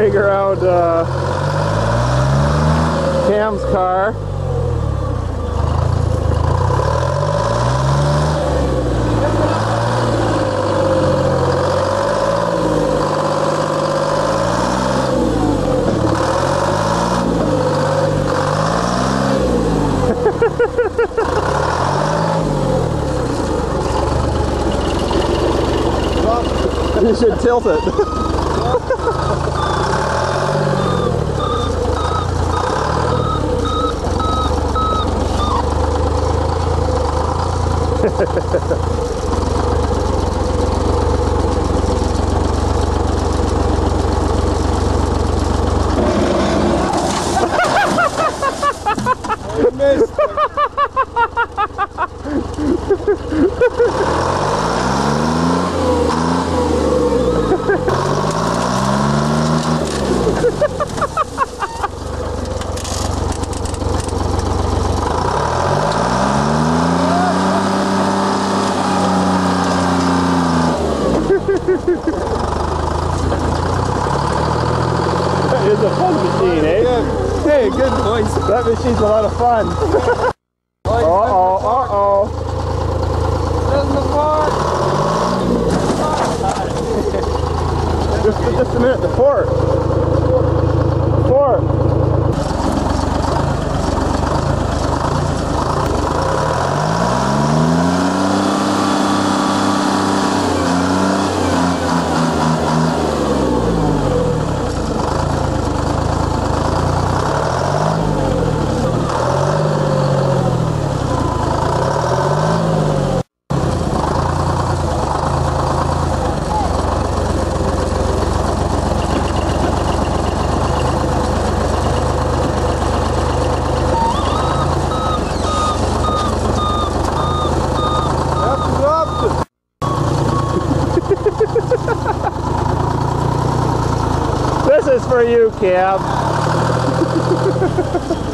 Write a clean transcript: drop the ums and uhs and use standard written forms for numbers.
figure out Cam's car. You should tilt it. I missed That is a fun machine, eh? Good. Hey, good voice. That machine's a lot of fun. Uh-oh, uh-oh. Just a minute, the fork. This is for you, Cam.